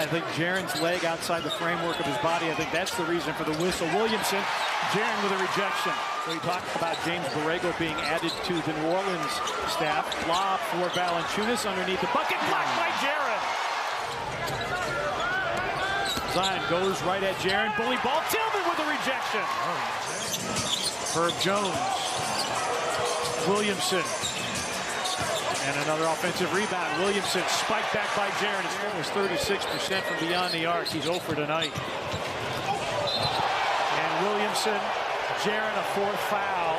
I think Jaren's leg outside the framework of his body, I think that's the reason for the whistle. Williamson, Jaren with a rejection. We talked about James Borrego being added to the New Orleans staff. Lob for Valanciunas underneath the bucket, blocked by Jaren. Zion goes right at Jaren, bully ball, Tillman with a rejection. Herb Jones, Williamson. And another offensive rebound. Williamson spiked back by Jaren. Jaren was 36% from beyond the arc. He's 0 for tonight. And Williamson, Jaren, a fourth foul.